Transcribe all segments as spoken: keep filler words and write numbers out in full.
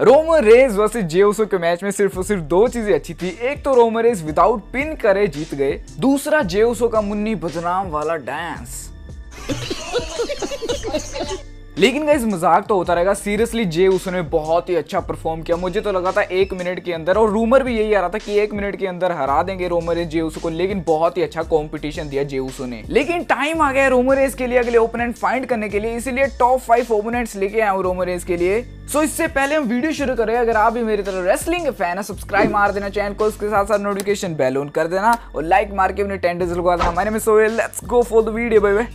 Roman Reigns versus जे Uso के match में सिर्फ और सिर्फ दो चीजें अच्छी थी। एक तो रोमन रेंस विदाउट पिन करे जीत गए, दूसरा जे यूसो का मुन्नी बदनाम वाला डांस। लेकिन गाइस मजाक तो होता रहेगा, सीरियसली जे यूसो ने बहुत ही अच्छा परफॉर्म किया। मुझे तो लगा था एक मिनट के अंदर, और रूमर भी यही आ रहा था कि एक मिनट के अंदर हरा देंगे रोमन रेंस जे यूसो को, लेकिन बहुत ही अच्छा कंपटीशन दिया जे यूसो ने। लेकिन टाइम आ गया रोमन रेंस के लिए अगले ओपोनेंट फाइंड करने के लिए, इसीलिए टॉप फाइव ओपोनेंट्स लेके आया हूँ रोमन रेंस के लिए। सो इससे पहले हम वीडियो शुरू करें, अगर आप भी मेरी तरह रेसलिंग के फैन है, सब्सक्राइब मार देना चैनल को, उसके साथ साथ नोटिफिकेशन बेल ऑन कर देना और लाइक मार के अपने टेन डज लगवा देना। My name is Sohail, let's go for the video bye bye.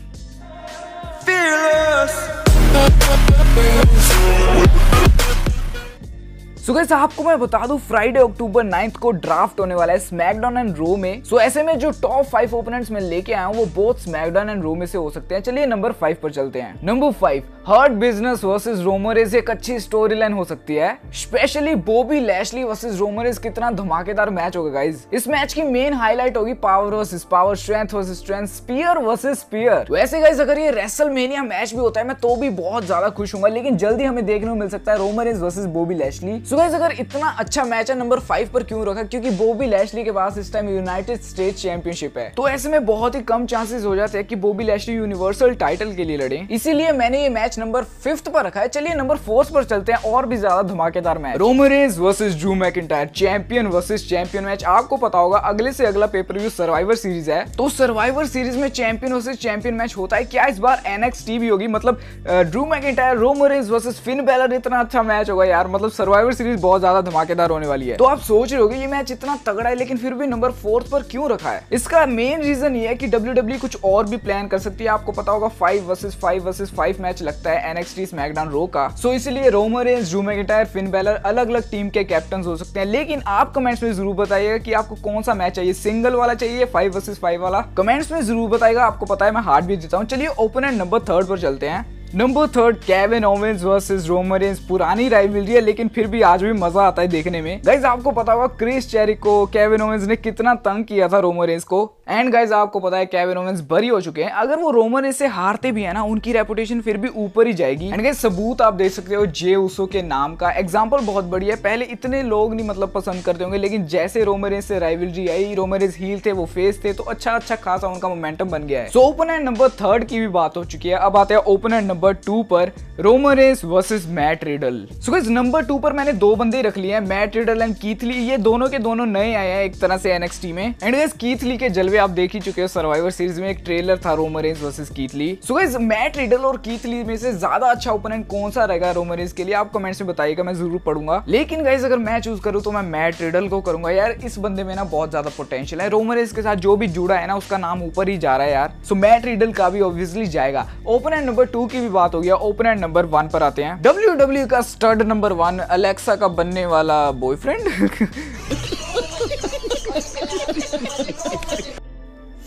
So guys, आपको मैं बता दूं फ्राइडे अक्टूबर नाइन्थ को ड्राफ्ट होने वाला है स्मैकडाउन एंड रो में। सो so, ऐसे में जो टॉप फाइव ओपोनेंट्स मैं लेके आया हूं वो बोथ स्मैकडाउन एंड रो में से हो सकते हैं। चलिए नंबर फाइव पर चलते हैं। Number five, hurt business versus Roman Reigns एक अच्छी स्टोरी लाइन हो सकती है। Specially Bobby Lashley versus Roman Reigns कितना धमाकेदार मैच होगा गाइज। इस मैच की मेन हाईलाइट होगी power versus power, strength versus strength, spear versus spear. वैसे गाइज अगर ये रेसलमेनिया मैच भी होता है मैं तो भी बहुत ज्यादा खुश हूँ, लेकिन जल्दी हमें देखने को मिल सकता है Roman Reigns versus Bobby Lashley. So guys, अगर इतना अच्छा मैच है नंबर फाइव पर क्यों रखा, क्योंकि बॉबी लैशली के पास इस टाइम यूनाइटेड स्टेट्स चैंपियनशिप है, तो ऐसे में बहुत ही कम चांसेस हो जाते हैं कि बॉबी लैशली यूनिवर्सल टाइटल के लिए लड़े, इसीलिए मैंने ये मैच नंबर फिफ्थ पर रखा है। चलिए नंबर फोर्थ पर चलते हैं, और भी ज्यादा धमाकेदार match, Roman Reigns versus Drew McIntyre, champion versus champion match. आपको पता होगा अगले से अगला पे पर व्यू सर्वाइवर सीरीज है, तो सर्वाइवर सीरीज में चैंपियन वर्सेस चैंपियन मैच होता है। क्या इस बार एनएक्सटी भी होगी? मतलब Drew McIntyre Roman Reigns versus Finn Balor, इतना अच्छा मैच होगा यार। मतलब सर्वाइवर सीरीज बहुत ज्यादा धमाकेदार होने वाली है। तो आप सोच रहे होगे ये मैच इतना तगड़ा है लेकिन फिर भी नंबर फोर्थ पर क्यों रखा है? इसका मेन रीजन ये है कि डब्ल्यूडब्ल्यूई कुछ और भी प्लान कर सकती है। आपको पता होगा five versus five versus five match लगता है एनएक्सटी स्मैकडाउन रो का, सो इसलिए Roman Reigns, Drew McIntyre, Finn Balor अलग अलग टीम के कैप्टन हो सकते हैं। लेकिन आप कमेंट्स में जरूर बताइएगा कि आपको कौन सा मैच चाहिए, सिंगल वाला चाहिए, फाइव वर्सेस फाइव वाला, कमेंट्स में जरूर बताएगा। आपको पता है मैं हार्ट बीट देता हूँ। चलिए ओपोनेंट नंबर थर्ड पर चलते हैं। Number third, Kevin Owens versus Roman Reigns. पुरानी राइवलरी है लेकिन फिर भी आज भी मजा आता है देखने में। गाइज आपको पता होगा क्रिस चेरिको, केविन ओवेंस ने कितना तंग किया था रोमन रेंस को। एंड गाइज आपको पता है केविन ओवेंस बरी हो चुके हैं, अगर वो रोमन रेंस से हारते भी है ना उनकी रेपुटेशन फिर भी ऊपर ही जाएगी। एंड गाइज सबूत आप देख सकते हो जे यूसो के नाम का, एग्जाम्पल बहुत बढ़िया है। पहले इतने लोग नहीं मतलब पसंद करते होंगे, लेकिन जैसे रोमन रेंस से राइवलरी आई, रोमन रेंस हील थे, वो फेस थे, तो अच्छा अच्छा खासा उनका मोमेंटम बन गया है। सो ओपोनेंट नंबर थर्ड की भी बात हो चुकी है, अब आते हैं ओपोनेंट नंबर टू पर, Roman Reigns versus Matt Riddle. So guys number two पर मैंने दो बंदे रख लिए हैं, Matt Riddle and Keith Lee. ये दोनों के दोनों नए आए हैं एक तरह से एनएक्सटी में। एंड गाइस कीथ ली के जलवे आप देख ही चुके हो, सर्वाइवर सीरीज में एक ट्रेलर था Roman Reigns versus Keith Lee. So guys Matt Riddle और कीथ ली में से ज्यादा अच्छा ओपोनेंट कौन सा रहेगा रोमन रेंस के लिए, आप कमेंट्स में बताइएगा, मैं जरूर पढ़ूंगा। लेकिन गाइस अगर मैं चूज करूँ तो मैं मैट रिडल को करूंगा यार, इस बंदे में ना बहुत ज्यादा पोटेंशियल है। रोमन रेंस के साथ जो भी जुड़ा है ना उसका नाम ऊपर ही जा रहा है यार, सो मैट रिडल का भी ऑब्वियसली जाएगा। ओपोनेंट नंबर टू की भी बात हो गया। ओपोनेंट नंबर वन पर आते हैं, डब्ल्यूडब्ल्यूई का स्टड नंबर वन, अलेक्सा का बनने वाला boyfriend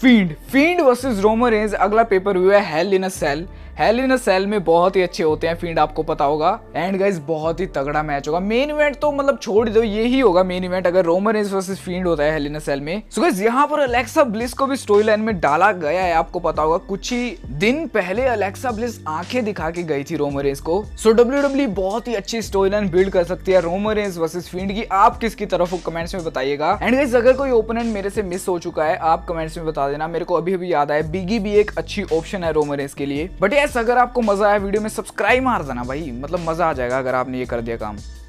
Fiend. Fiend versus Roman Reigns. अगला पेपर व्यू है Hell in a Cell. Hell in a Cell में बहुत ही अच्छे होते हैं फींड, आपको पता होगा। एंड गाइस बहुत ही तगड़ा मैच होगा। मेन इवेंट तो मतलब छोड़ दो, ये ही होगा मेन इवेंट अगर रोमन रेंस वर्सेस फींड होता है हेल इन अ सेल में। सो गाइस यहाँ पर अलेक्सा ब्लिस को भी स्टोरी लाइन में डाला गया है। आपको पता होगा कुछ ही दिन पहले अलेक्सा ब्लिस आंखें दिखा के गई थी रोमन रेंस को। सो डब्ल्यूडब्ल्यूई बहुत ही अच्छी स्टोरी लाइन बिल्ड कर सकती है रोमन रेंस वर्सेस फींड की। आप किसकी तरफ हो कमेंट्स में बताइएगा। एंड गाइस अगर कोई ओपोनेंट मेरे से मिस हो चुका है आप कमेंट्स में बता देना, मेरे को अभी अभी याद आया बिगी भी एक अच्छी ऑप्शन है रोमन रेंस के लिए। बट अगर आपको मजा आया वीडियो में सब्सक्राइब मार देना भाई, मतलब मजा आ जाएगा अगर आपने ये कर दिया काम।